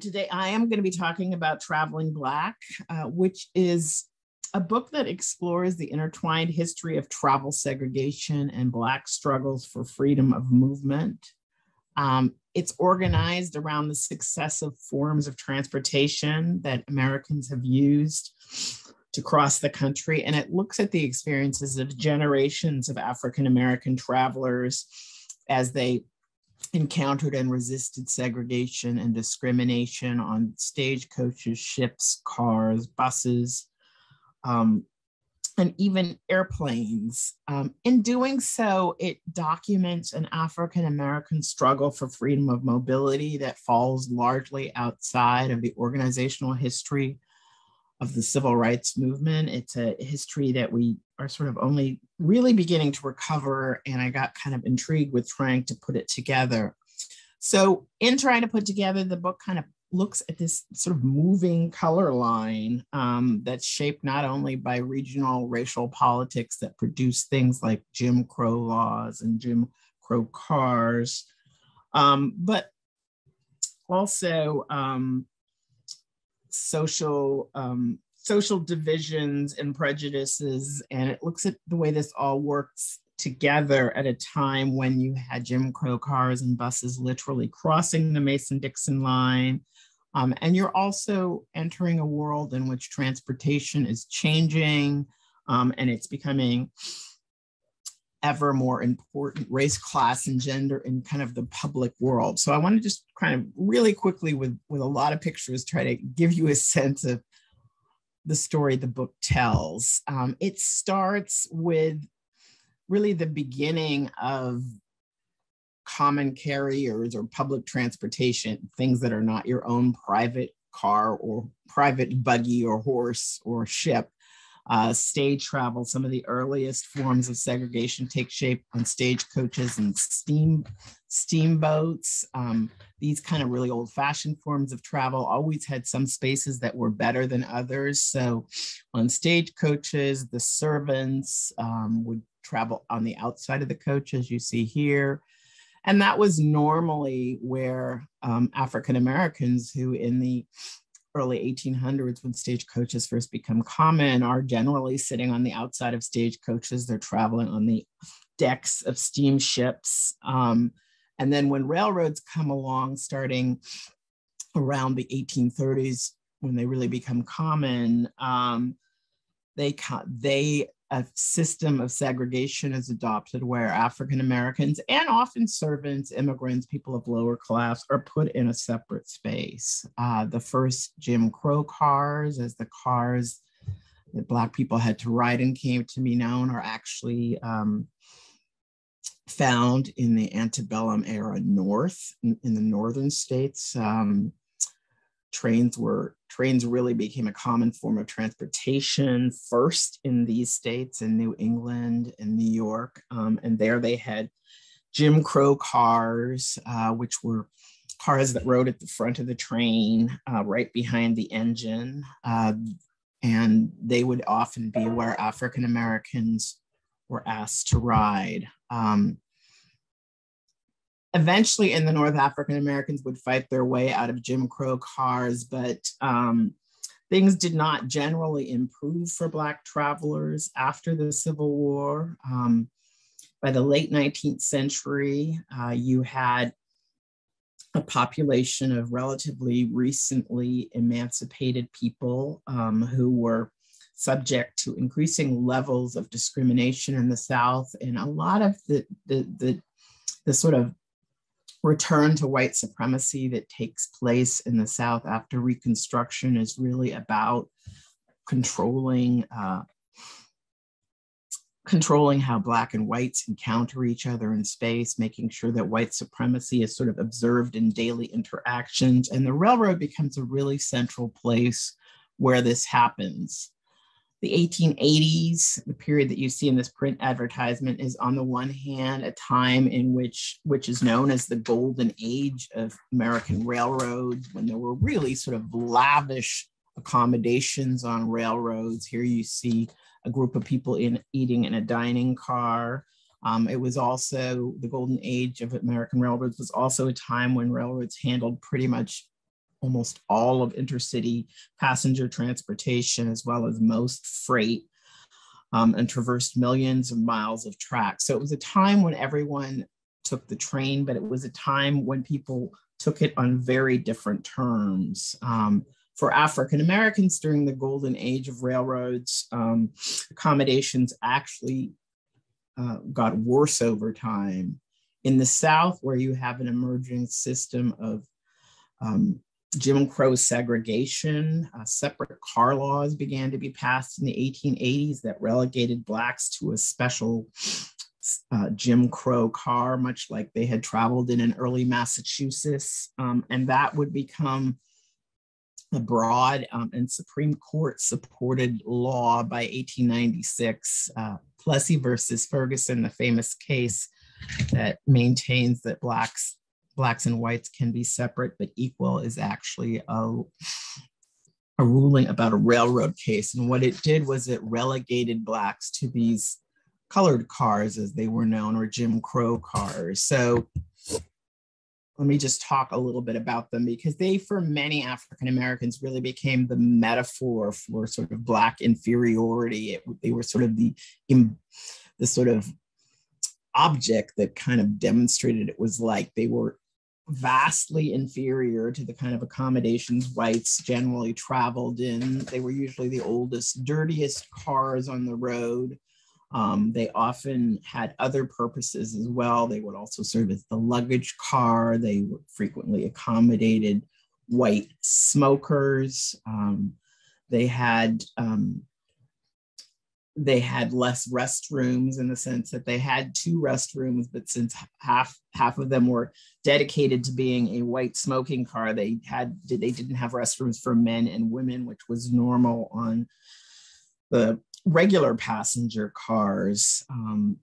Today, I am going to be talking about Traveling Black, which is a book that explores the intertwined history of travel segregation and Black struggles for freedom of movement. It's organized around the successive forms of transportation that Americans have used to cross the country, and it looks at the experiences of generations of African-American travelers as they encountered and resisted segregation and discrimination on stagecoaches, ships, cars, buses, and even airplanes. In doing so, it documents an African-American struggle for freedom of mobility that falls largely outside of the organizational history of the civil rights movement. It's a history that we are sort of only really beginning to recover, and I got kind of intrigued with trying to put it together. So in trying to put together, the book kind of looks at this sort of moving color line that's shaped not only by regional racial politics that produce things like Jim Crow laws and Jim Crow cars, but also social divisions and prejudices. And it looks at the way this all works together at a time when you had Jim Crow cars and buses literally crossing the Mason-Dixon line. And you're also entering a world in which transportation is changing, and it's becoming ever more important, race, class, and gender in kind of the public world. So I want to just kind of really quickly, with a lot of pictures, try to give you a sense of the story the book tells. It starts with really the beginning of common carriers or public transportation, things that are not your own private car or private buggy or horse or ship. Stage travel, some of the earliest forms of segregation take shape on stagecoaches and steamboats. These kind of really old-fashioned forms of travel always had some spaces that were better than others. So on stagecoaches, the servants would travel on the outside of the coach, as you see here. And that was normally where African-Americans, who in the early 1800s, when stagecoaches first become common, are generally sitting on the outside of stagecoaches. They're traveling on the decks of steamships. And then when railroads come along, starting around the 1830s, when they really become common, a system of segregation is adopted where African Americans and often servants, immigrants, people of lower class are put in a separate space. The first Jim Crow cars, as the cars that Black people had to ride and came to be known, are actually found in the antebellum era north, in the northern states. Trains really became a common form of transportation first in these states, in New England and New York. And there they had Jim Crow cars, which were cars that rode at the front of the train, right behind the engine. And they would often be where African Americans were asked to ride. Eventually in the North, African Americans would fight their way out of Jim Crow cars, but things did not generally improve for Black travelers after the Civil War. By the late 19th century, you had a population of relatively recently emancipated people who were subject to increasing levels of discrimination in the South, and a lot of the sort of return to white supremacy that takes place in the South after Reconstruction is really about controlling how Black and whites encounter each other in space, making sure that white supremacy is sort of observed in daily interactions. And the railroad becomes a really central place where this happens. The 1880s, the period that you see in this print advertisement, is on the one hand a time in which is known as the golden age of American railroads, when there were really sort of lavish accommodations on railroads. Here you see a group of people eating in a dining car. It was also the golden age of American railroads was also a time when railroads handled pretty much almost all of intercity passenger transportation, as well as most freight, and traversed millions of miles of track. So it was a time when everyone took the train, but it was a time when people took it on very different terms. For African Americans during the golden age of railroads, accommodations actually got worse over time. In the South, where you have an emerging system of Jim Crow segregation, separate car laws began to be passed in the 1880s that relegated Blacks to a special Jim Crow car, much like they had traveled in an early Massachusetts. And that would become a broad and Supreme Court supported law by 1896, Plessy versus Ferguson, the famous case that maintains that Blacks and whites can be separate but equal, is actually a ruling about a railroad case. And what it did was it relegated Blacks to these colored cars, as they were known, or Jim Crow cars. So let me just talk a little bit about them, because they, for many African Americans, really became the metaphor for sort of Black inferiority. They were sort of the sort of object that kind of demonstrated it was like they were vastly inferior to the kind of accommodations whites generally traveled in. They were usually the oldest, dirtiest cars on the road. They often had other purposes as well. They would also serve as the luggage car. They frequently accommodated white smokers. They had less restrooms, in the sense that they had two restrooms, but since half of them were dedicated to being a white smoking car, they didn't have restrooms for men and women, which was normal on the regular passenger cars. And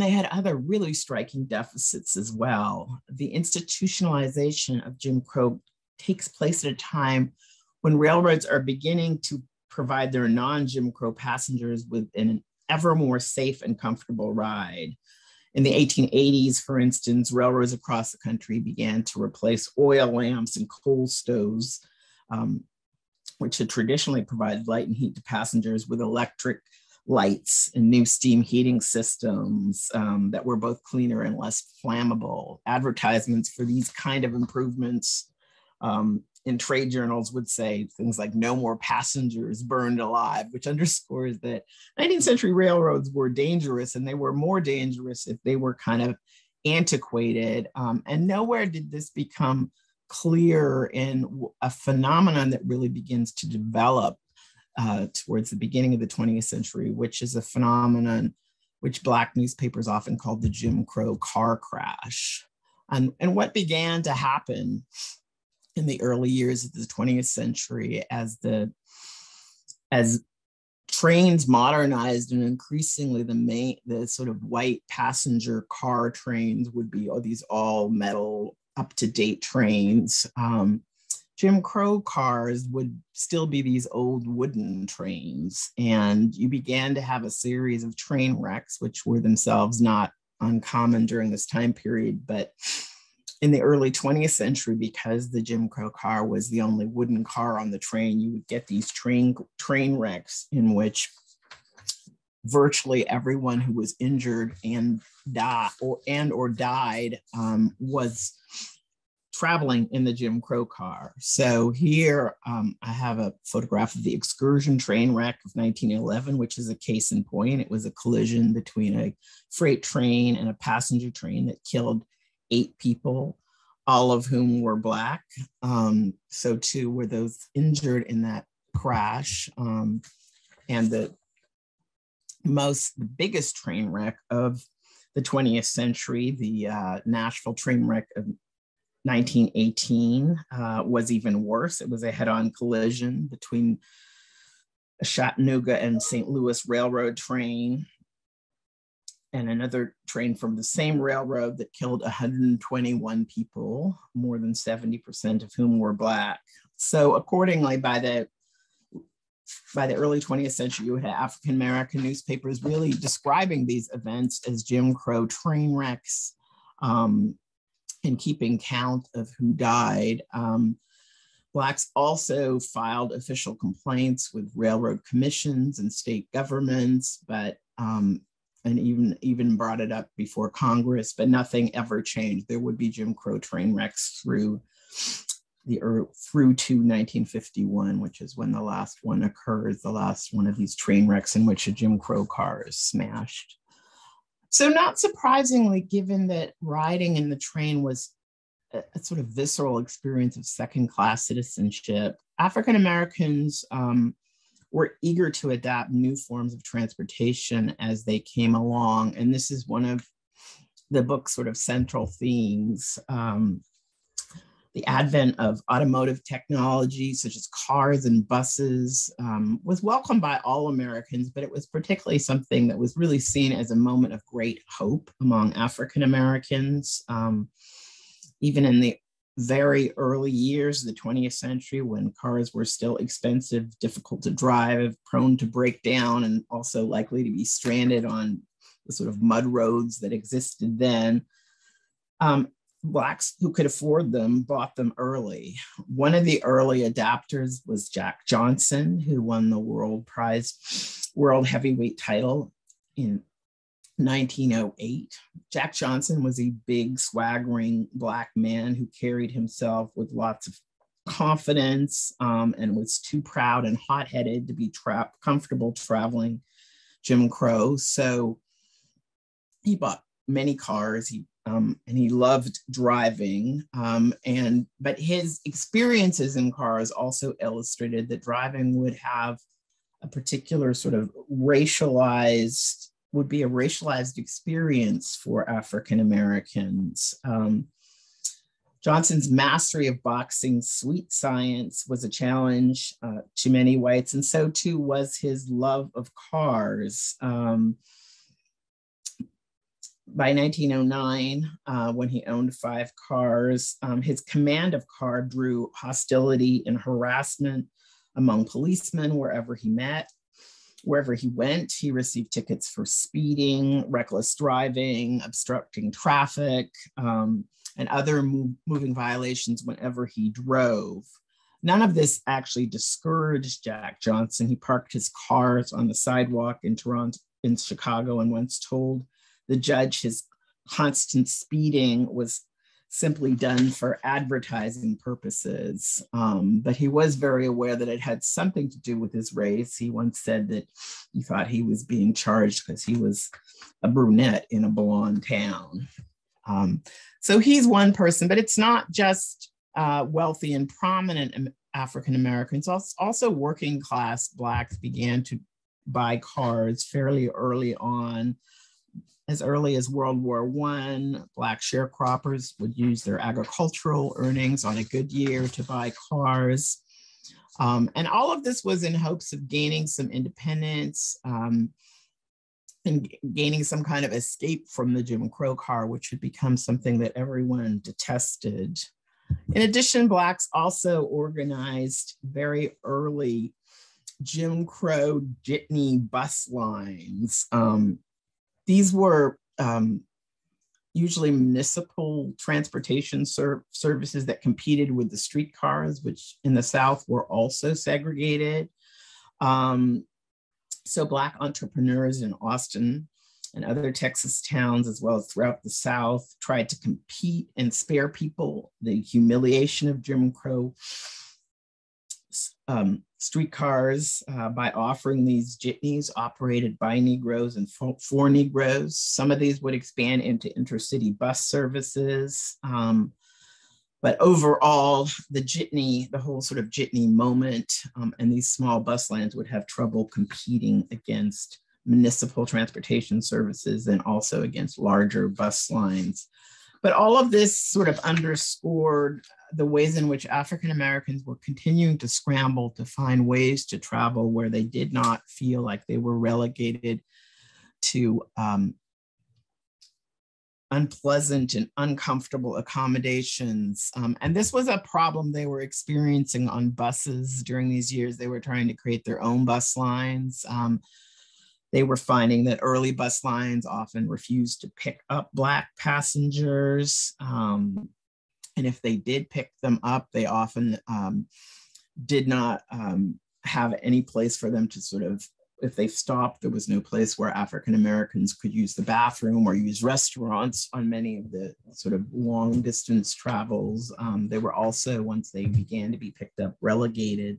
they had other really striking deficits as well. The institutionalization of Jim Crow takes place at a time when railroads are beginning to provide their non-Jim Crow passengers with an ever more safe and comfortable ride. In the 1880s, for instance, railroads across the country began to replace oil lamps and coal stoves, which had traditionally provided light and heat to passengers, with electric lights and new steam heating systems that were both cleaner and less flammable. Advertisements for these kind of improvements in trade journals would say things like "no more passengers burned alive," which underscores that 19th century railroads were dangerous, and they were more dangerous if they were kind of antiquated. And nowhere did this become clear in a phenomenon that really begins to develop towards the beginning of the 20th century, which is a phenomenon which Black newspapers often called the Jim Crow car crash. And what began to happen in the early years of the 20th century, as trains modernized, and increasingly the sort of white passenger car trains would be these all metal, up-to-date trains. Jim Crow cars would still be these old wooden trains, and you began to have a series of train wrecks, which were themselves not uncommon during this time period, but in the early 20th century, because the Jim Crow car was the only wooden car on the train, you would get these train wrecks in which virtually everyone who was injured and or died was traveling in the Jim Crow car. So here I have a photograph of the excursion train wreck of 1911, which is a case in point. It was a collision between a freight train and a passenger train that killed 8 people, all of whom were Black. So too were those injured in that crash. And the biggest train wreck of the 20th century, the Nashville train wreck of 1918, was even worse. It was a head-on collision between a Chattanooga and St. Louis Railroad train and another train from the same railroad that killed 121 people, more than 70% of whom were Black. So accordingly, by the early 20th century, you had African-American newspapers really describing these events as Jim Crow train wrecks, and keeping count of who died. Blacks also filed official complaints with railroad commissions and state governments, but and even brought it up before Congress, but nothing ever changed. There would be Jim Crow train wrecks through to 1951, which is when the last one occurs, the last one of these train wrecks in which a Jim Crow car is smashed. So not surprisingly, given that riding in the train was a sort of visceral experience of second-class citizenship, African Americans were eager to adapt new forms of transportation as they came along. And this is one of the book's sort of central themes. The advent of automotive technology, such as cars and buses, was welcomed by all Americans, but it was particularly something that was really seen as a moment of great hope among African Americans. Even in the very early years of the 20th century, when cars were still expensive, difficult to drive, prone to break down, and also likely to be stranded on the sort of mud roads that existed then, Blacks who could afford them bought them early. One of the early adapters was Jack Johnson, who won the World Heavyweight title in 1908. Jack Johnson was a big, swaggering Black man who carried himself with lots of confidence and was too proud and hot-headed to be comfortable traveling Jim Crow. So he bought many cars, and he loved driving. But his experiences in cars also illustrated that driving would have a particular sort of racialized experience for African Americans. Johnson's mastery of boxing's sweet science was a challenge to many whites, and so too was his love of cars. By 1909, when he owned 5 cars, his command of car drew hostility and harassment among policemen wherever he met. Wherever he went, he received tickets for speeding, reckless driving, obstructing traffic, and other moving violations whenever he drove. None of this actually discouraged Jack Johnson. He parked his cars on the sidewalk in Toronto, in Chicago, and once told the judge his constant speeding was simply done for advertising purposes. But he was very aware that it had something to do with his race. He once said that he thought he was being charged because he was a brunette in a blonde town. So he's one person, but it's not just wealthy and prominent African Americans. Also working class Blacks began to buy cars fairly early on. As early as World War I, Black sharecroppers would use their agricultural earnings on a good year to buy cars. And all of this was in hopes of gaining some independence and gaining some kind of escape from the Jim Crow car, which had become something that everyone detested. In addition, Blacks also organized very early Jim Crow jitney bus lines. These were usually municipal transportation services that competed with the streetcars, which in the South were also segregated. So Black entrepreneurs in Austin and other Texas towns, as well as throughout the South, tried to compete and spare people the humiliation of Jim Crow streetcars by offering these jitneys operated by Negroes and for Negroes. Some of these would expand into intercity bus services. But overall, the whole sort of jitney moment and these small bus lines would have trouble competing against municipal transportation services and also against larger bus lines. But all of this sort of underscored the ways in which African Americans were continuing to scramble to find ways to travel where they did not feel like they were relegated to unpleasant and uncomfortable accommodations. And this was a problem they were experiencing on buses during these years. They were trying to create their own bus lines. They were finding that early bus lines often refused to pick up Black passengers. And if they did pick them up, they often did not have any place for them to sort of, if they stopped, there was no place where African Americans could use the bathroom or use restaurants on many of the sort of long distance travels. They were also, once they began to be picked up, relegated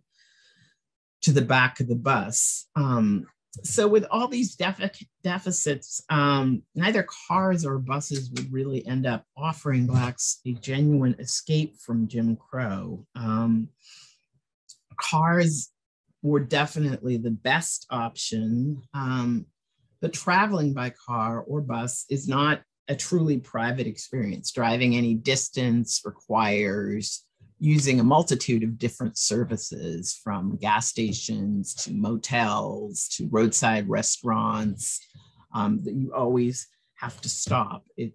to the back of the bus. So with all these deficits, neither cars or buses would really end up offering Blacks a genuine escape from Jim Crow. Cars were definitely the best option. But traveling by car or bus is not a truly private experience. Driving any distance requires using a multitude of different services, from gas stations to motels to roadside restaurants, that you always have to stop. It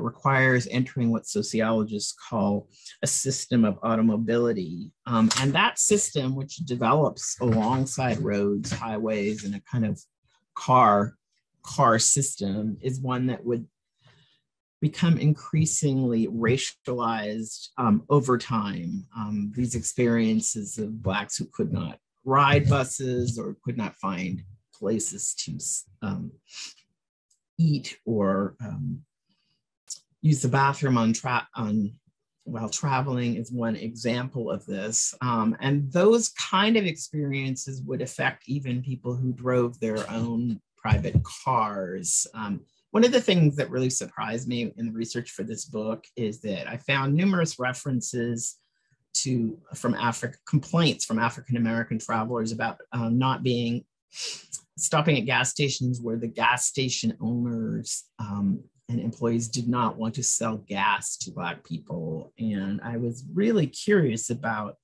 requires entering what sociologists call a system of automobility. And that system, which develops alongside roads, highways, and a kind of car system, is one that would become increasingly racialized over time. These experiences of Blacks who could not ride buses or could not find places to eat or use the bathroom while traveling is one example of this. And those kind of experiences would affect even people who drove their own private cars. One of the things that really surprised me in the research for this book is that I found numerous references complaints from African American travelers about not stopping at gas stations where the gas station owners and employees did not want to sell gas to Black people. And I was really curious about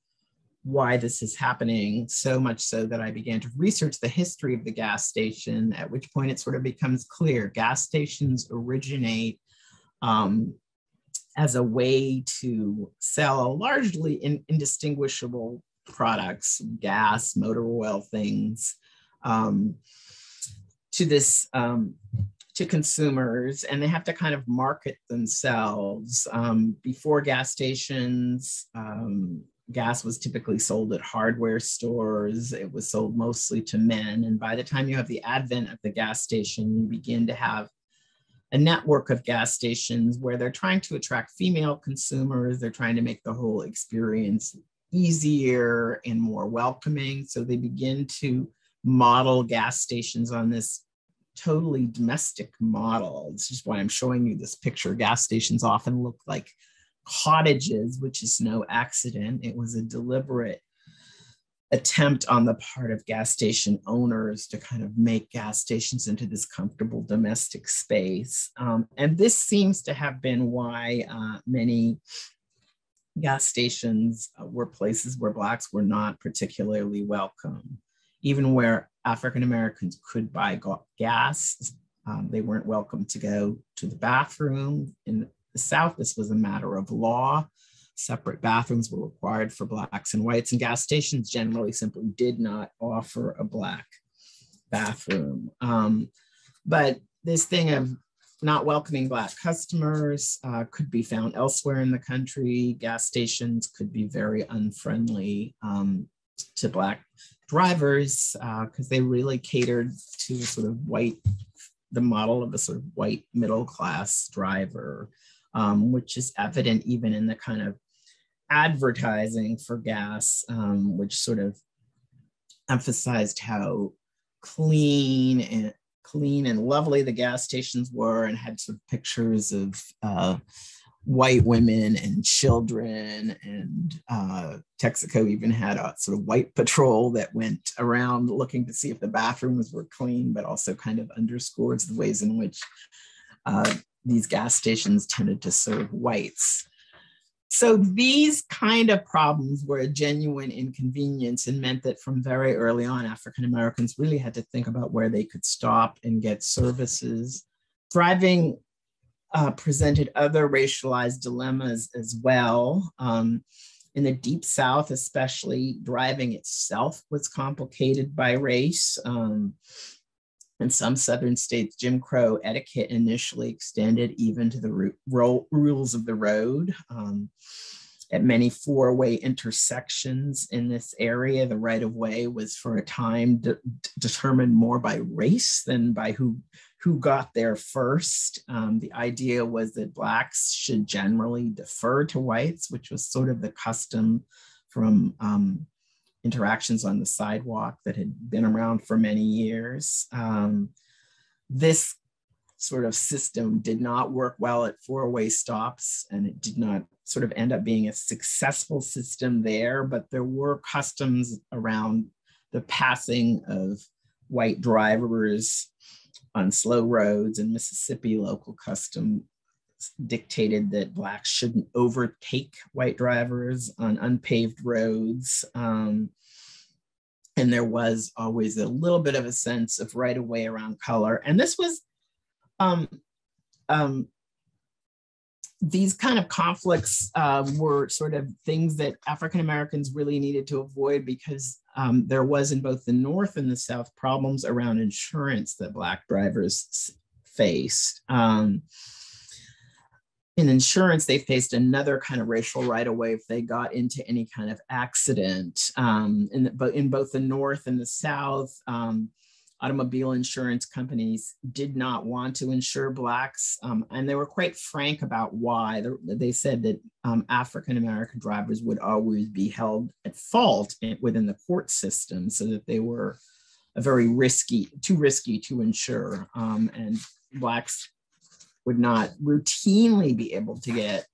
why this is happening, so much so that I began to research the history of the gas station, at which point it sort of becomes clear. Gas stations originate as a way to sell largely indistinguishable products, gas, motor oil, things, to consumers, and they have to kind of market themselves. Before gas stations, gas was typically sold at hardware stores. It was sold mostly to men. And by the time you have the advent of the gas station, you begin to have a network of gas stations where they're trying to attract female consumers. They're trying to make the whole experience easier and more welcoming. So they begin to model gas stations on this totally domestic model. This is why I'm showing you this picture. Gas stations often look like cottages, which is no accident. It was a deliberate attempt on the part of gas station owners to kind of make gas stations into this comfortable domestic space. And this seems to have been why many gas stations were places where Blacks were not particularly welcome. Even where African Americans could buy gas, they weren't welcome to go to the bathroom. In the South, this was a matter of law. Separate bathrooms were required for Blacks and whites, and gas stations generally simply did not offer a Black bathroom. But this thing of not welcoming Black customers could be found elsewhere in the country. Gas stations could be very unfriendly to Black drivers because they really catered to sort of the model of a sort of white middle class driver. Which is evident even in the kind of advertising for gas, which sort of emphasized how clean and lovely the gas stations were, and had sort of pictures of white women and children. And Texaco even had a sort of white patrol that went around looking to see if the bathrooms were clean, but also kind of underscores the ways in which these gas stations tended to serve whites. So these kind of problems were a genuine inconvenience and meant that from very early on, African Americans really had to think about where they could stop and get services. Driving presented other racialized dilemmas as well. In the Deep South, especially, driving itself was complicated by race. In some southern states, Jim Crow etiquette initially extended even to the rules of the road. At many four-way intersections in this area, the right-of-way was for a time determined more by race than by who got there first. The idea was that Blacks should generally defer to whites, which was sort of the custom from interactions on the sidewalk that had been around for many years. This sort of system did not work well at four-way stops, and it did not sort of end up being a successful system there, but there were customs around the passing of white drivers on slow roads. In Mississippi, local custom dictated that Blacks shouldn't overtake white drivers on unpaved roads. And there was always a little bit of a sense of right-of-way around color. And this was, these kind of conflicts were sort of things that African Americans really needed to avoid, because there was in both the North and the South problems around insurance that Black drivers faced. In insurance, they faced another kind of racial right-of-way if they got into any kind of accident. In both the North and the South, automobile insurance companies did not want to insure Blacks, and they were quite frank about why. They said that African-American drivers would always be held at fault within the court system, so that they were too risky to insure, and Blacks would not routinely be able to get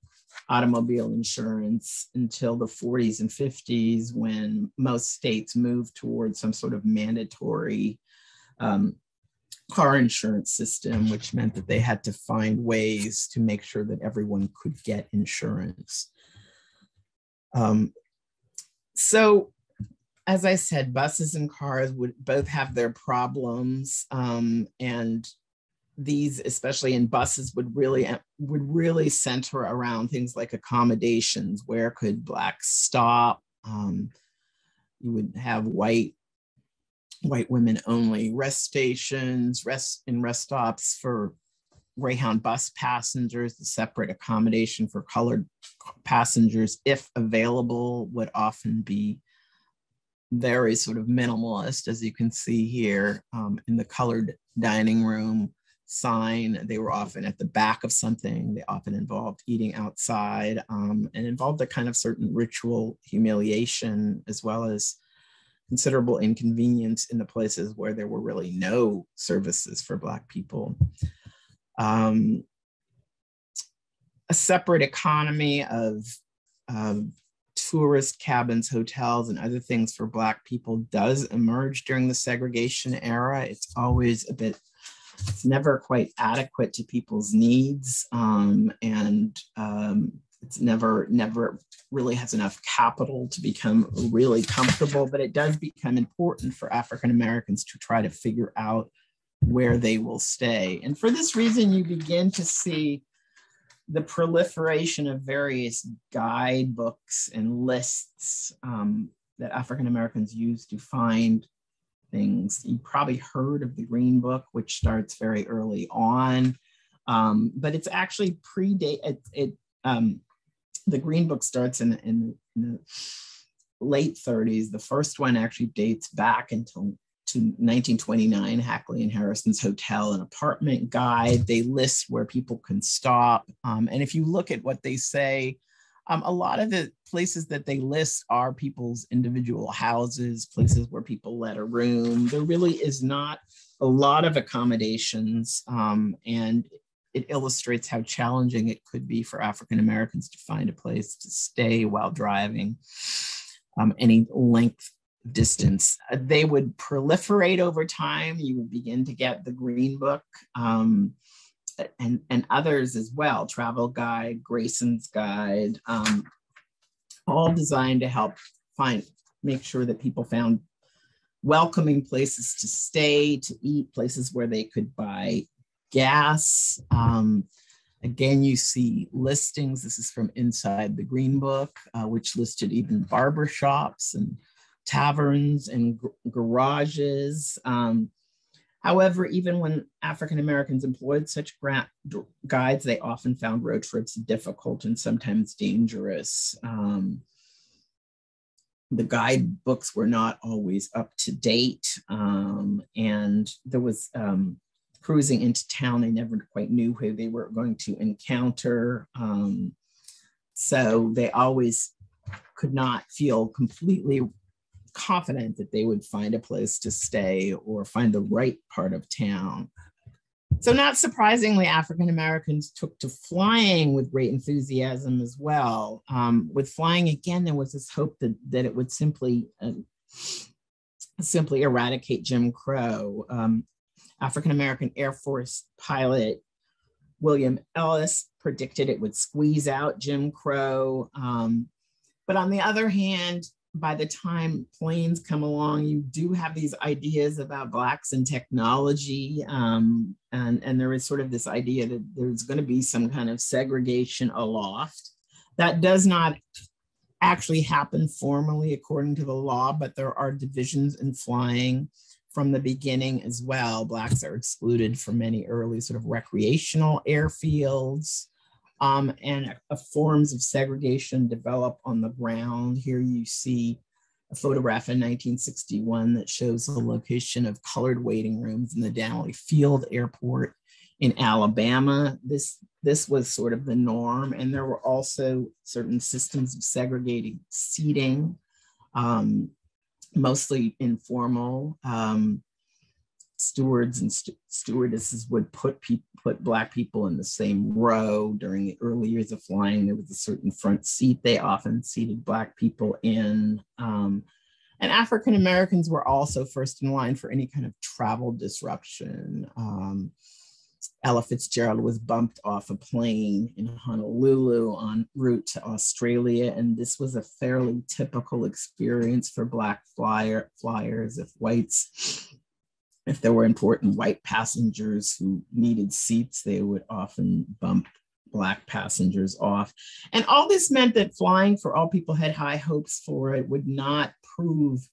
automobile insurance until the 40s and 50s, when most states moved towards some sort of mandatory car insurance system, which meant that they had to find ways to make sure that everyone could get insurance. So, as I said, buses and cars would both have their problems, and these, especially in buses, would really center around things like accommodations. Where could Blacks stop? You would have white women only rest stations, rest stops for Greyhound bus passengers. The separate accommodation for colored passengers, if available, would often be very sort of minimalist, as you can see here in the colored dining room sign. They were often at the back of something. They often involved eating outside, and involved a kind of certain ritual humiliation, as well as considerable inconvenience in the places where there were really no services for Black people. A separate economy of tourist cabins, hotels, and other things for Black people does emerge during the segregation era. It's always a bit, it's never quite adequate to people's needs, and it's never really has enough capital to become really comfortable, but it does become important for African Americans to try to figure out where they will stay. And for this reason, you begin to see the proliferation of various guidebooks and lists that African Americans use to find things. You probably heard of the Green Book, which starts very early on, but it's actually the Green Book starts in the late 30s. The first one actually dates back to 1929, Hackley and Harrison's Hotel and Apartment Guide. They list where people can stop. And if you look at what they say, a lot of the places that they list are people's individual houses, places where people let a room. There really is not a lot of accommodations, and it illustrates how challenging it could be for African Americans to find a place to stay while driving any length distance. They would proliferate over time. You would begin to get the Green Book and others as well, Travel Guide, Grayson's Guide, all designed to help make sure that people found welcoming places to stay, to eat, places where they could buy gas. Again, you see listings. This is from inside the Green Book, which listed even barbershops and taverns and garages. However, even when African Americans employed such guides, they often found road trips difficult and sometimes dangerous. The guidebooks were not always up to date, and there was cruising into town. They never quite knew who they were going to encounter. So they always could not feel completely confident that they would find a place to stay or find the right part of town. So not surprisingly, African Americans took to flying with great enthusiasm as well. With flying, again, there was this hope that it would simply eradicate Jim Crow. African American Air Force pilot William Ellis predicted it would squeeze out Jim Crow. But on the other hand, by the time planes come along, you do have these ideas about Blacks and technology. And there is sort of this idea that there's going to be some kind of segregation aloft. That does not actually happen formally according to the law, but there are divisions in flying from the beginning as well. Blacks are excluded from many early sort of recreational airfields. And forms of segregation develop on the ground. Here you see a photograph in 1961 that shows the location of colored waiting rooms in the Dannelly Field Airport in Alabama. This was sort of the norm, and there were also certain systems of segregated seating, mostly informal. Stewards and stewardesses would put Black people in the same row. During the early years of flying, there was a certain front seat they often seated Black people in. And African Americans were also first in line for any kind of travel disruption. Ella Fitzgerald was bumped off a plane in Honolulu en route to Australia, and this was a fairly typical experience for Black flyers. If there were important white passengers who needed seats, they would often bump Black passengers off. And all this meant that flying, for all people had high hopes for it, would not prove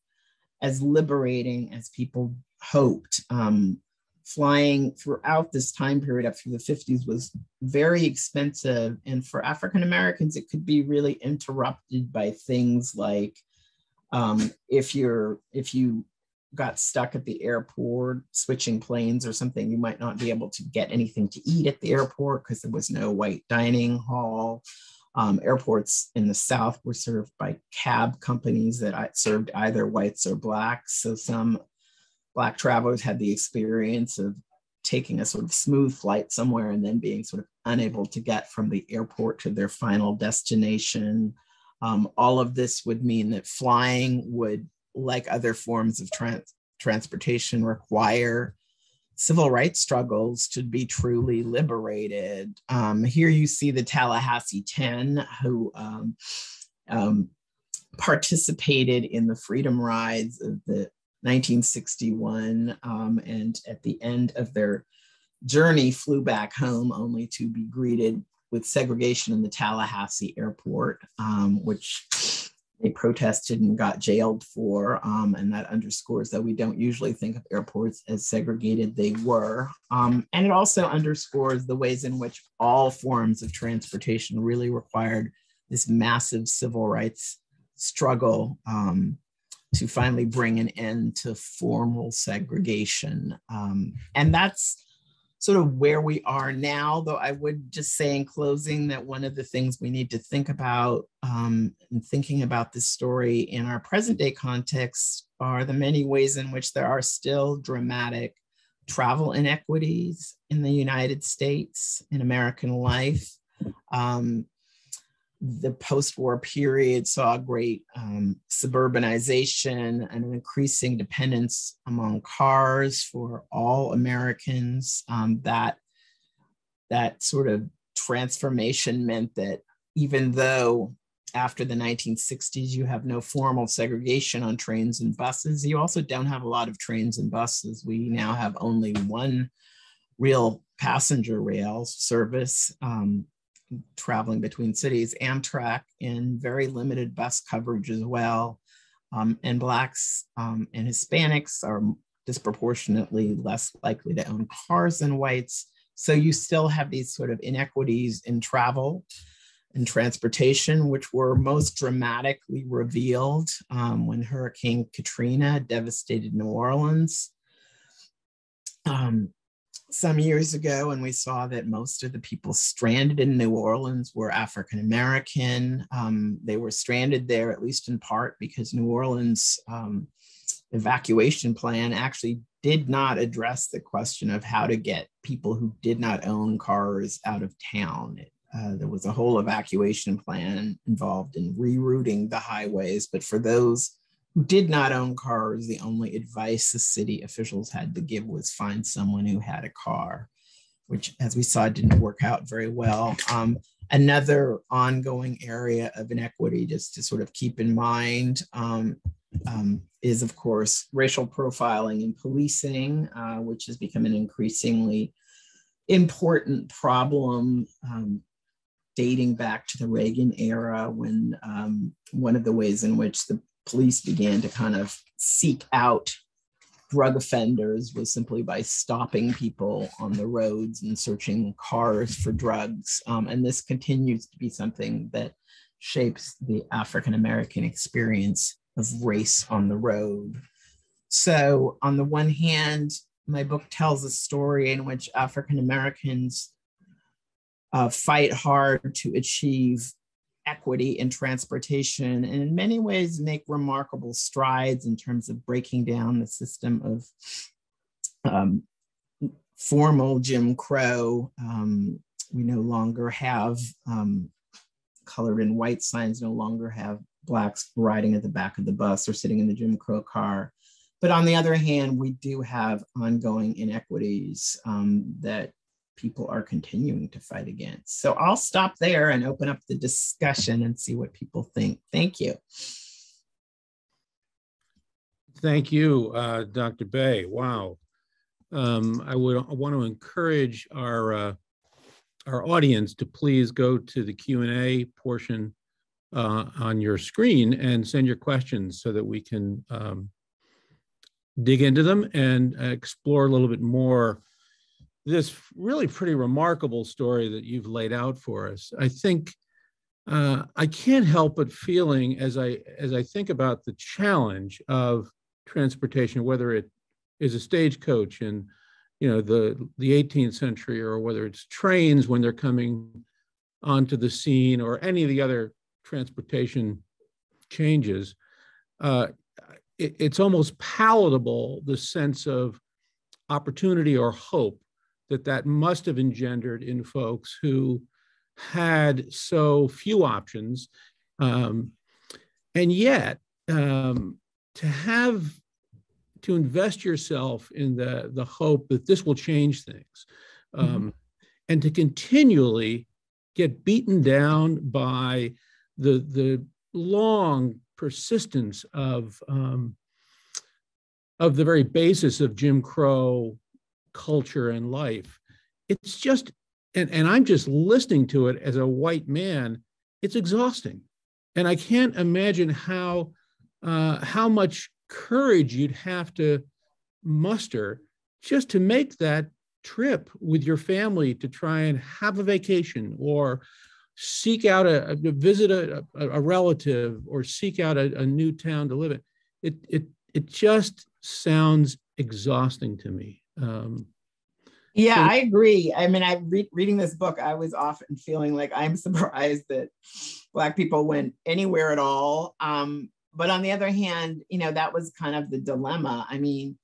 as liberating as people hoped. Flying throughout this time period up through the 50s was very expensive. And for African Americans, it could be really interrupted by things like if you got stuck at the airport, switching planes or something, you might not be able to get anything to eat at the airport because there was no white dining hall. Airports in the South were served by cab companies that served either whites or Blacks. So some Black travelers had the experience of taking a sort of smooth flight somewhere and then being sort of unable to get from the airport to their final destination. All of this would mean that flying would, like other forms of transportation, require civil rights struggles to be truly liberated. Here you see the Tallahassee Ten, who participated in the Freedom Rides of the 1961, and at the end of their journey flew back home only to be greeted with segregation in the Tallahassee airport, which they protested and got jailed for, and that underscores that we don't usually think of airports as segregated. They were. And it also underscores the ways in which all forms of transportation really required this massive civil rights struggle to finally bring an end to formal segregation. And that's sort of where we are now, though I would just say in closing that one of the things we need to think about in thinking about this story in our present day context are the many ways in which there are still dramatic travel inequities in the United States, in American life. The post-war period saw great suburbanization and an increasing dependence among cars for all Americans. That sort of transformation meant that even though after the 1960s you have no formal segregation on trains and buses, you also don't have a lot of trains and buses. We now have only one real passenger rail service traveling between cities, Amtrak, and very limited bus coverage as well. And Blacks and Hispanics are disproportionately less likely to own cars than whites. So you still have these sort of inequities in travel and transportation, which were most dramatically revealed when Hurricane Katrina devastated New Orleans some years ago. And we saw that most of the people stranded in New Orleans were African-American. They were stranded there, at least in part, because New Orleans evacuation plan actually did not address the question of how to get people who did not own cars out of town. There was a whole evacuation plan involved in rerouting the highways, but for those who did not own cars, the only advice the city officials had to give was find someone who had a car, which, as we saw, didn't work out very well. Another ongoing area of inequity, just to sort of keep in mind, is, of course, racial profiling and policing, which has become an increasingly important problem dating back to the Reagan era, when one of the ways in which the police began to kind of seek out drug offenders was simply by stopping people on the roads and searching cars for drugs. And this continues to be something that shapes the African-American experience of race on the road. So on the one hand, my book tells a story in which African-Americans fight hard to achieve equity in transportation, and in many ways make remarkable strides in terms of breaking down the system of formal Jim Crow. We no longer have colored and white signs, no longer have Blacks riding at the back of the bus or sitting in the Jim Crow car. But on the other hand, we do have ongoing inequities that people are continuing to fight against. So I'll stop there and open up the discussion and see what people think. Thank you. Thank you, Dr. Bay. Wow. I would want to encourage our audience to please go to the Q&A portion on your screen and send your questions so that we can dig into them and explore a little bit more this really pretty remarkable story that you've laid out for us. I think I can't help but feeling, as I think about the challenge of transportation, whether it is a stagecoach in, you know, the 18th century, or whether it's trains when they're coming onto the scene, or any of the other transportation changes, it's almost palatable, the sense of opportunity or hope that must have engendered in folks who had so few options. And yet, to invest yourself in the hope that this will change things, and to continually get beaten down by the long persistence of the very basis of Jim Crow culture and life. It's just, and I'm just listening to it as a white man, it's exhausting. And I can't imagine how much courage you'd have to muster just to make that trip with your family to try and have a vacation, or seek out visit a relative, or seek out a new town to live in. It just sounds exhausting to me. Yeah, I agree. I mean, reading this book, I was often feeling like I'm surprised that Black people went anywhere at all. But on the other hand, you know, that was kind of the dilemma. I mean,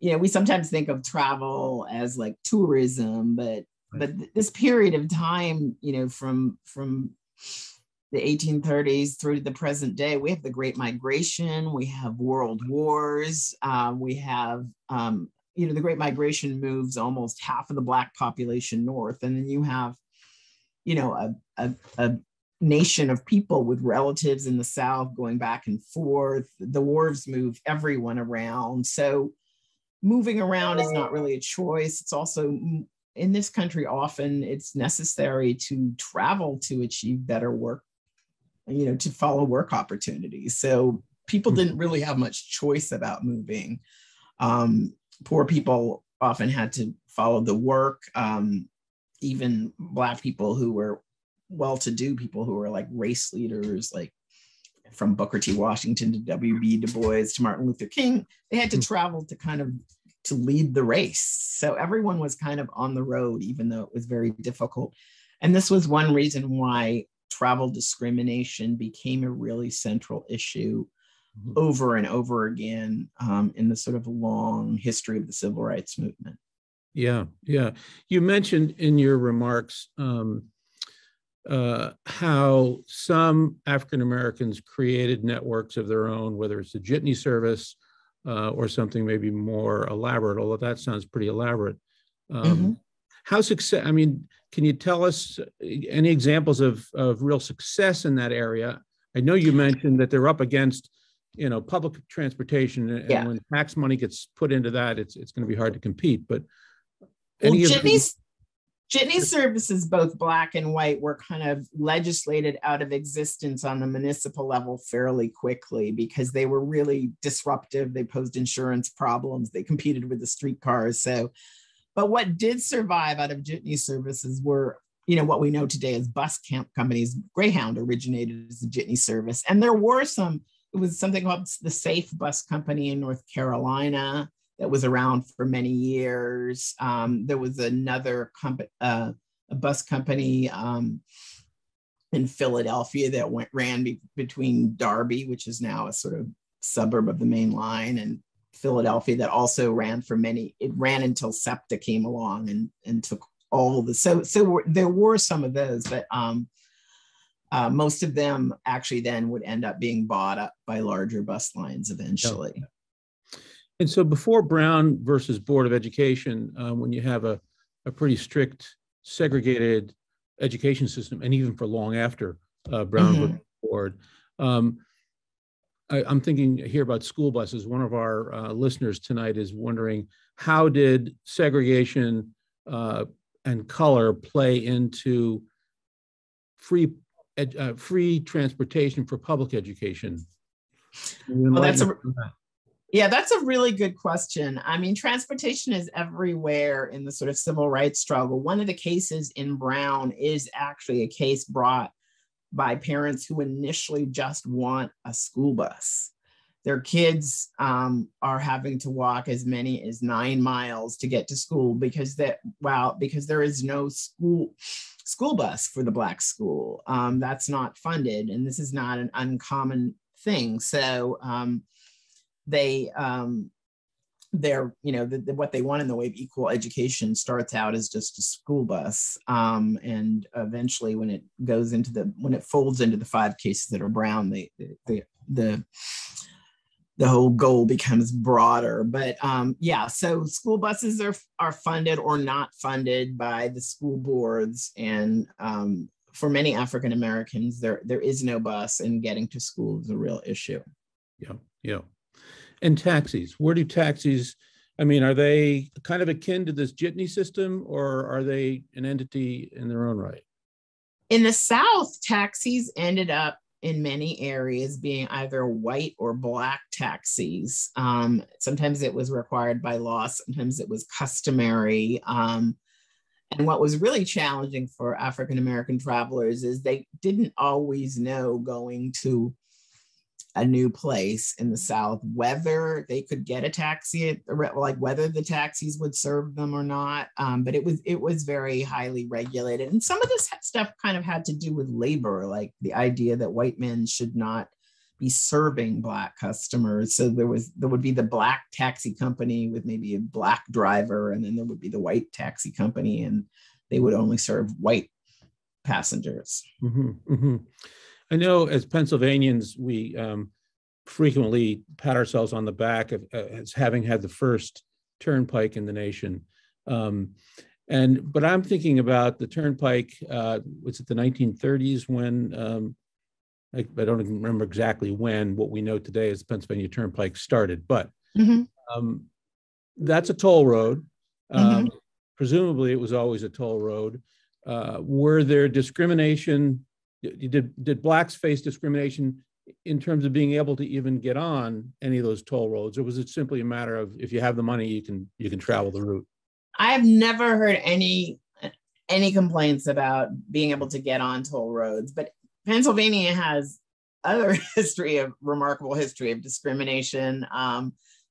you know, we sometimes think of travel as like tourism, but this period of time, you know, from the 1830s through to the present day, we have the Great Migration, we have world wars, we have, you know, the Great Migration moves almost half of the Black population north. And then you have, you know, a nation of people with relatives in the South going back and forth. The wars move everyone around. So moving around is not really a choice. It's also, in this country, often it's necessary to travel to achieve better work, you know, to follow work opportunities. So people didn't really have much choice about moving. Poor people often had to follow the work. Even Black people who were well-to-do, people who were like race leaders, like from Booker T. Washington to W.B. Du Bois to Martin Luther King, they had to travel to kind of to lead the race. So everyone was kind of on the road, even though it was very difficult. And this was one reason why travel discrimination became a really central issue over and over again in the sort of long history of the civil rights movement. Yeah, yeah. You mentioned in your remarks how some African Americans created networks of their own, whether it's the Jitney service or something maybe more elaborate, although that sounds pretty elaborate. How success, I mean, can you tell us any examples of real success in that area? I know you mentioned that they're up against, you know, public transportation, and when tax money gets put into that, it's going to be hard to compete, but Jitney services, both Black and white, were kind of legislated out of existence on the municipal level fairly quickly because they were really disruptive. They posed insurance problems. They competed with the streetcars. So, but what did survive out of Jitney services were, you know, what we know today as bus camp companies. Greyhound originated as a Jitney service. And there were some, it was something called the Safe Bus Company in North Carolina that was around for many years. There was another a bus company in Philadelphia that ran between Darby, which is now a sort of suburb of the main line, and Philadelphia, that also ran for many, it ran until SEPTA came along and took all the, so there were some of those, but most of them actually then would end up being bought up by larger bus lines eventually. Yeah. And so before Brown versus Board of Education, when you have a pretty strict segregated education system, and even for long after Brown versus Board, I'm thinking here about school buses. One of our listeners tonight is wondering, how did segregation and color play into free transportation for public education? Well, that's a... Yeah, that's a really good question. I mean, transportation is everywhere in the sort of civil rights struggle. One of the cases in Brown is actually a case brought by parents who initially just want a school bus. Their kids are having to walk as many as 9 miles to get to school because there is no school bus for the Black school. That's not funded, and this is not an uncommon thing. So, what they want in the way of equal education starts out as just a school bus. And eventually when it goes into when it folds into the 5 cases that are Brown, the whole goal becomes broader. But so school buses are funded or not funded by the school boards. And for many African Americans, there is no bus, and getting to school is a real issue. Yeah, yeah. And taxis, where do taxis, I mean, are they kind of akin to this Jitney system, or are they an entity in their own right? In the South, taxis ended up in many areas being either white or Black taxis. Sometimes it was required by law, sometimes it was customary. And what was really challenging for African American travelers is they didn't always know, going to a new place in the South, whether they could get a taxi, like whether the taxis would serve them or not. But it was very highly regulated. And some of this stuff kind of had to do with labor, like the idea that white men should not be serving Black customers. So there would be the Black taxi company with maybe a Black driver, and then there would be the white taxi company, and they would only serve white passengers. I know as Pennsylvanians, we frequently pat ourselves on the back as having had the first turnpike in the nation. But I'm thinking about the turnpike, was it the 1930s when, I don't even remember exactly when, what we know today as the Pennsylvania Turnpike started, but that's a toll road. Presumably it was always a toll road. Were there discrimination? Did Blacks face discrimination in terms of being able to even get on any of those toll roads? Or was it simply a matter of, if you have the money, you can travel the route? I've never heard any complaints about being able to get on toll roads, but Pennsylvania has other remarkable history of discrimination.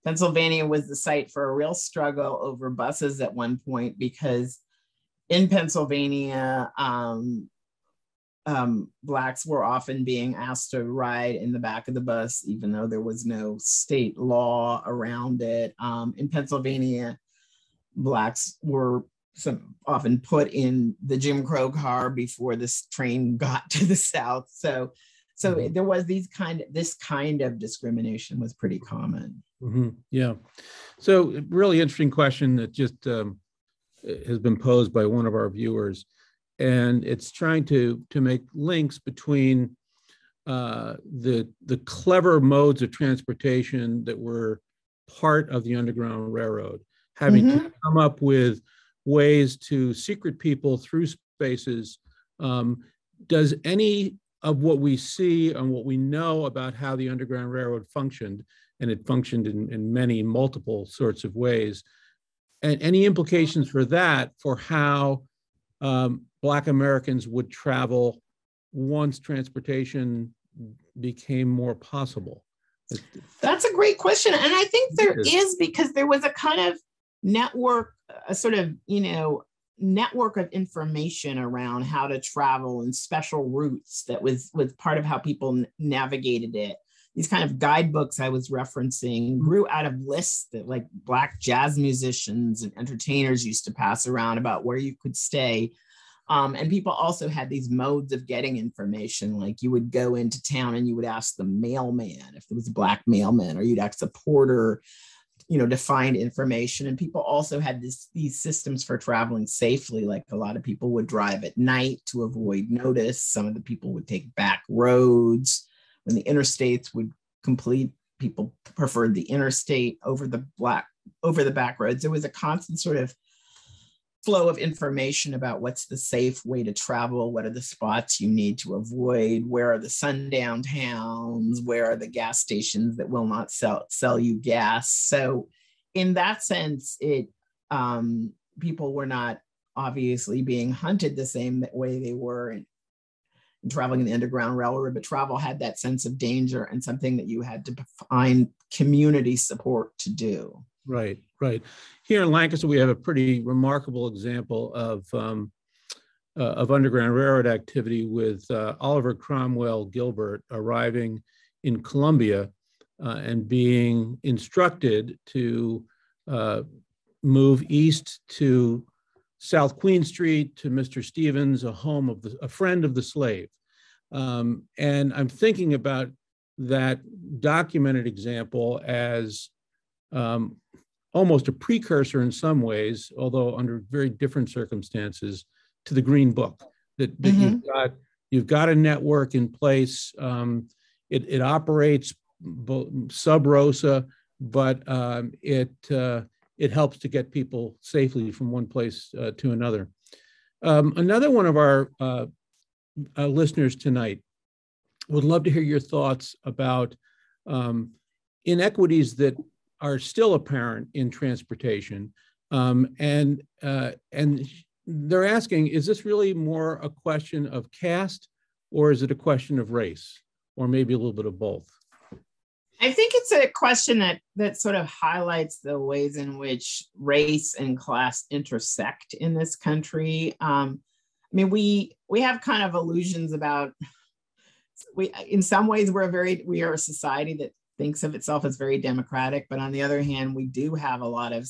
Pennsylvania was the site for a real struggle over buses at one point, because in Pennsylvania, Blacks were often being asked to ride in the back of the bus, even though there was no state law around it. In Pennsylvania, Blacks were often put in the Jim Crow car before this train got to the South. So mm-hmm. there was this kind of discrimination was pretty common. Mm-hmm. Yeah. So really interesting question that just has been posed by one of our viewers. And it's trying to make links between the clever modes of transportation that were part of the Underground Railroad, having mm-hmm. to come up with ways to secret people through spaces. Does any of what we see and what we know about how the Underground Railroad functioned, and it functioned in many multiple sorts of ways, and any implications for that, for how Black Americans would travel once transportation became more possible? That's a great question. And I think there is, because there was a kind of network, a sort of, network of information around how to travel and special routes that was part of how people navigated it. These kind of guidebooks I was referencing grew out of lists that like Black jazz musicians and entertainers used to pass around about where you could stay. And people also had these modes of getting information, like you would go into town and you would ask the mailman if there was a Black mailman, or you'd ask the porter, to find information. And people also had these systems for traveling safely. Like a lot of people would drive at night to avoid notice. Some of the people would take back roads. When the interstates would complete, people preferred the interstate over the back roads. There was a constant sort of flow of information about what's the safe way to travel, what are the spots you need to avoid, where are the sundown towns, where are the gas stations that will not sell you gas. So in that sense, people were not obviously being hunted the same way they were traveling in the Underground Railroad, but travel had that sense of danger and something that you had to find community support to do. Right, right. Here in Lancaster, we have a pretty remarkable example of Underground Railroad activity with Oliver Cromwell Gilbert arriving in Columbia and being instructed to move east to South Queen Street to Mr. Stevens, a friend of the slave. And I'm thinking about that documented example as almost a precursor in some ways, although under very different circumstances, to the Green Book. That mm-hmm. you've got a network in place. It operates sub rosa, but it helps to get people safely from one place to another. Another one of our listeners tonight would love to hear your thoughts about inequities that are still apparent in transportation. And they're asking, is this really more a question of caste, or is it a question of race, or maybe a little bit of both? I think it's a question that sort of highlights the ways in which race and class intersect in this country. We have kind of illusions about, in some ways we are a society that thinks of itself as very democratic, but on the other hand, we do have a lot of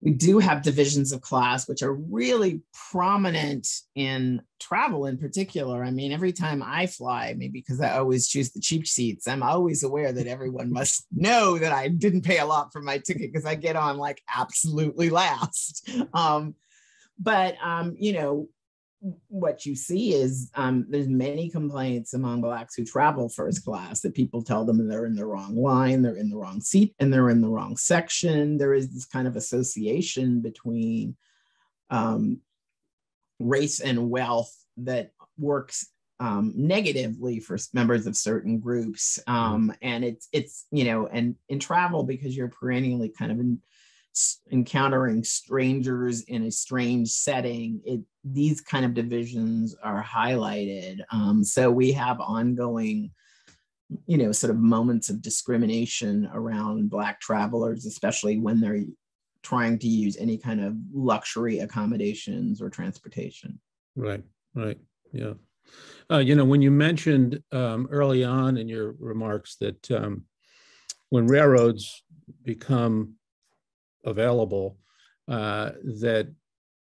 we do have divisions of class, which are really prominent in travel in particular. I mean, every time I fly, maybe because I always choose the cheap seats, I'm always aware that everyone must know that I didn't pay a lot for my ticket because I get on like absolutely last. What you see is there's many complaints among Blacks who travel first class that people tell them they're in the wrong line, they're in the wrong seat, and they're in the wrong section. There is this kind of association between race and wealth that works negatively for members of certain groups. And it's, you know, and in travel, because you're perennially kind of encountering strangers in a strange setting, these kind of divisions are highlighted. So we have ongoing, you know, sort of moments of discrimination around Black travelers, especially when they're trying to use any kind of luxury accommodations or transportation. Right, right, yeah. You know, when you mentioned early on in your remarks that when railroads become available, that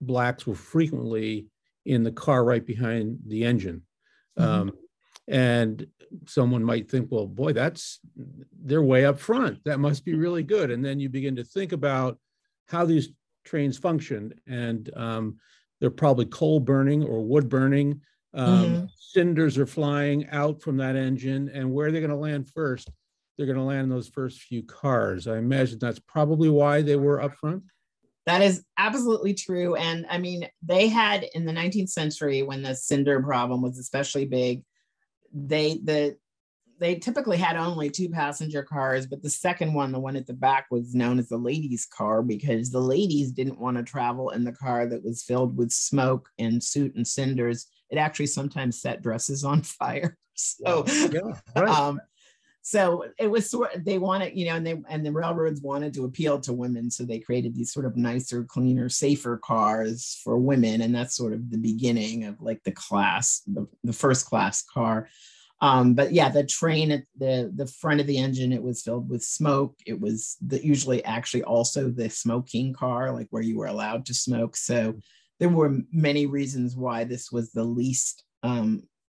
Blacks were frequently in the car right behind the engine. And someone might think, well, boy, they're way up front. That must be really good. And then you begin to think about how these trains functioned. And they're probably coal burning or wood burning. Cinders are flying out from that engine, and where they're going to land first, they're going to land in those first few cars. I imagine that's probably why they were up front. That is absolutely true. And I mean, they had in the 19th century, when the cinder problem was especially big, they typically had only 2 passenger cars, but the second one, the one at the back, was known as the ladies' car because the ladies didn't want to travel in the car that was filled with smoke and soot and cinders. It actually sometimes set dresses on fire. So, yeah, right. So it was they wanted, you know, and the railroads wanted to appeal to women. So they created these sort of nicer, cleaner, safer cars for women. And that's sort of the beginning of like the class, the first class car. But yeah, the train at the front of the engine, it was filled with smoke. It was usually actually also the smoking car, like where you were allowed to smoke. So there were many reasons why this was the least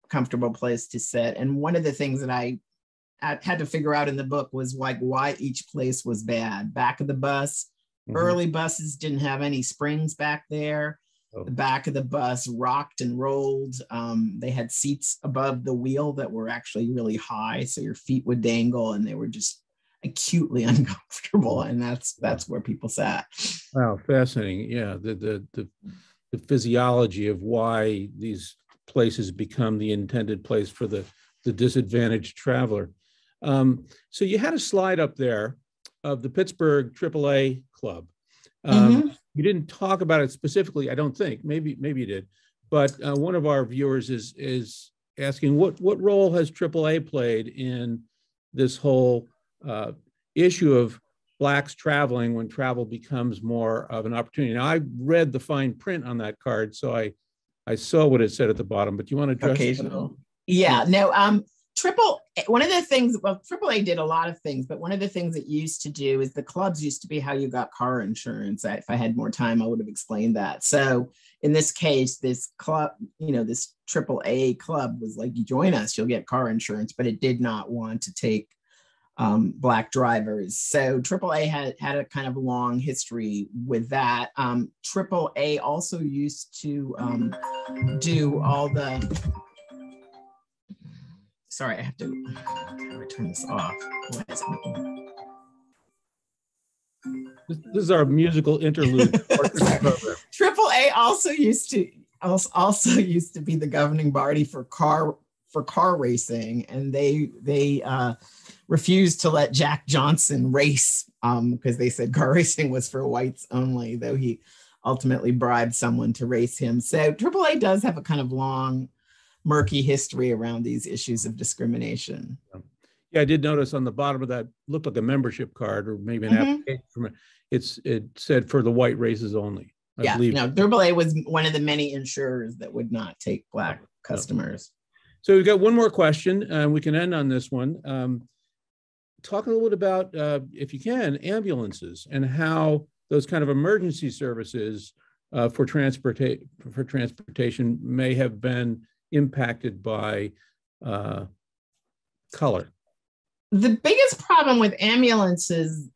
comfortable place to sit. And one of the things that I had to figure out in the book was like why each place was bad. Back of the bus, early buses didn't have any springs back there. The back of the bus rocked and rolled. They had seats above the wheel that were actually really high. So your feet would dangle and they were just acutely uncomfortable. And that's where people sat. Wow, fascinating. Yeah, the physiology of why these places become the intended place for the disadvantaged traveler. So you had a slide up there of the Pittsburgh AAA Club. You didn't talk about it specifically, I don't think. Maybe you did. But one of our viewers is asking, what role has AAA played in this whole issue of Blacks traveling when travel becomes more of an opportunity? Now, I read the fine print on that card, so I saw what it said at the bottom, but do you want to address that? Yeah, no, one of the things, well, AAA did a lot of things, but one of the things it used to do is the clubs used to be how you got car insurance. If I had more time, I would have explained that. So in this case, this club, you know, this AAA club was like, you join us, you'll get car insurance, but it did not want to take Black drivers. So AAA had a kind of long history with that. AAA also used to do all the... Sorry, I have to turn this off. This is our musical interlude. AAA also used to be the governing body for car racing, and they refused to let Jack Johnson race because they said car racing was for whites only, though he ultimately bribed someone to race him. So AAA does have a kind of long, murky history around these issues of discrimination. Yeah, I did notice on the bottom of that, looked like a membership card or maybe an application. It said for the white races only. I believe. No, AAA was one of the many insurers that would not take Black customers. So we've got one more question, and we can end on this one. Talk a little bit about, if you can, ambulances and how those kind of emergency services for transportation may have been impacted by color. The biggest problem with ambulances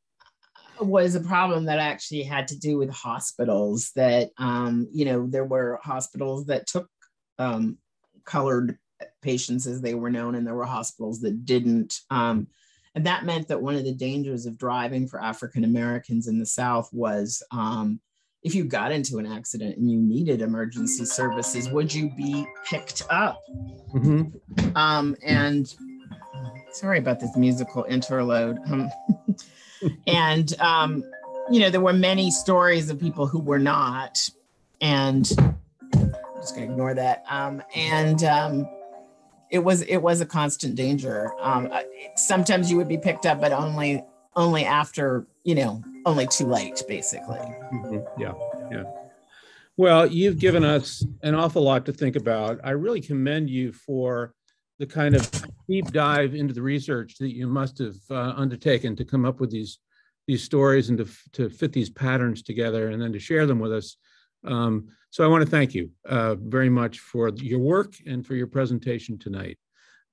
was a problem that actually had to do with hospitals that, you know, there were hospitals that took colored patients as they were known, and there were hospitals that didn't. And that meant that one of the dangers of driving for African Americans in the South was if you got into an accident and you needed emergency services, would you be picked up? Mm-hmm. And sorry about this musical interlude. You know, there were many stories of people who were not, and I'm just gonna ignore that. It was a constant danger. Sometimes you would be picked up, but only after, you know, only too late, basically. Mm-hmm. Yeah, yeah. Well, you've given us an awful lot to think about. I really commend you for the kind of deep dive into the research that you must have undertaken to come up with these stories and to fit these patterns together and then to share them with us. So I want to thank you very much for your work and for your presentation tonight.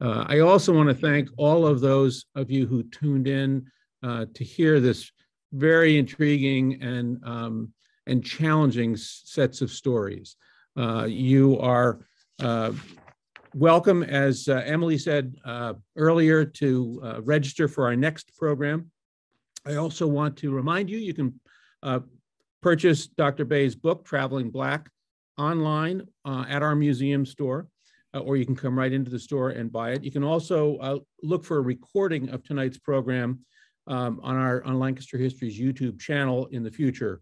I also want to thank all of those of you who tuned in to hear this very intriguing and challenging sets of stories. You are welcome, as Emily said earlier, to register for our next program. I also want to remind you, you can purchase Dr. Bay's book, Traveling Black, online at our museum store, or you can come right into the store and buy it. You can also look for a recording of tonight's program on Lancaster History's YouTube channel in the future.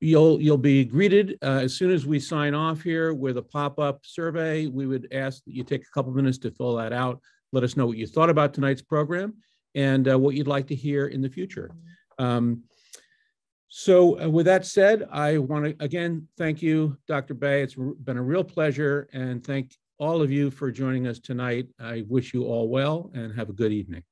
You'll be greeted as soon as we sign off here with a pop-up survey. We would ask that you take a couple minutes to fill that out. Let us know what you thought about tonight's program and what you'd like to hear in the future. So with that said, I want to again thank you, Dr. Bay. It's been a real pleasure, and thank all of you for joining us tonight. I wish you all well and have a good evening.